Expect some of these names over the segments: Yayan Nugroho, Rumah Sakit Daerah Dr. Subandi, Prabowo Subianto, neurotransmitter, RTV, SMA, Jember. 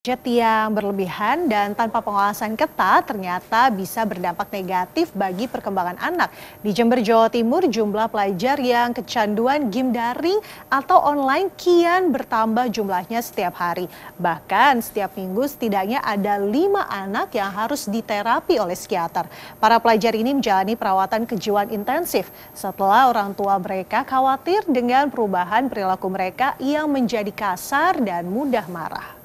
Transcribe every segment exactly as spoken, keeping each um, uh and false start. Budget yang berlebihan dan tanpa pengawasan ketat ternyata bisa berdampak negatif bagi perkembangan anak. Di Jember, Jawa Timur, jumlah pelajar yang kecanduan game daring atau online kian bertambah jumlahnya setiap hari. Bahkan setiap minggu setidaknya ada lima anak yang harus diterapi oleh psikiater. Para pelajar ini menjalani perawatan kejiwaan intensif setelah orang tua mereka khawatir dengan perubahan perilaku mereka yang menjadi kasar dan mudah marah.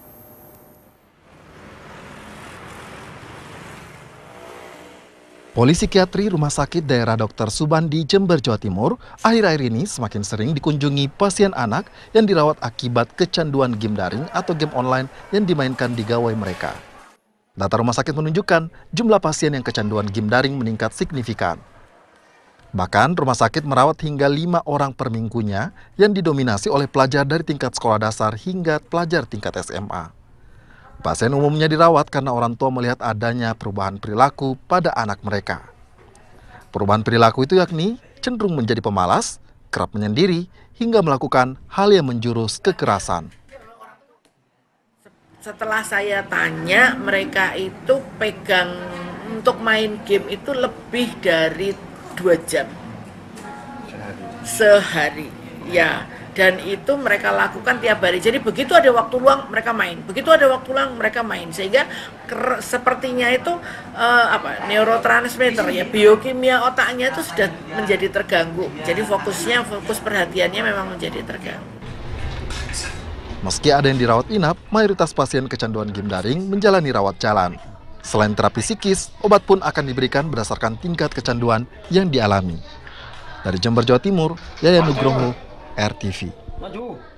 Psikiatri Rumah Sakit Daerah dokter Subandi, Jember, Jawa Timur, akhir-akhir ini semakin sering dikunjungi pasien anak yang dirawat akibat kecanduan game daring atau game online yang dimainkan di gawai mereka. Data rumah sakit menunjukkan jumlah pasien yang kecanduan game daring meningkat signifikan. Bahkan rumah sakit merawat hingga lima orang per minggunya yang didominasi oleh pelajar dari tingkat sekolah dasar hingga pelajar tingkat S M A. Pasien umumnya dirawat karena orang tua melihat adanya perubahan perilaku pada anak mereka. Perubahan perilaku itu yakni cenderung menjadi pemalas, kerap menyendiri, hingga melakukan hal yang menjurus kekerasan. Setelah saya tanya, mereka itu pegang untuk main game itu lebih dari dua jam sehari. Ya. Dan itu mereka lakukan tiap hari. Jadi begitu ada waktu luang mereka main, begitu ada waktu luang mereka main, sehingga sepertinya itu uh, apa neurotransmitter ya, biokimia otaknya itu sudah menjadi terganggu. Jadi fokusnya, fokus perhatiannya memang menjadi terganggu. Meski ada yang dirawat inap, mayoritas pasien kecanduan game daring menjalani rawat jalan. Selain terapi psikis, obat pun akan diberikan berdasarkan tingkat kecanduan yang dialami. Dari Jember, Jawa Timur, Yayan Nugroho, R T V.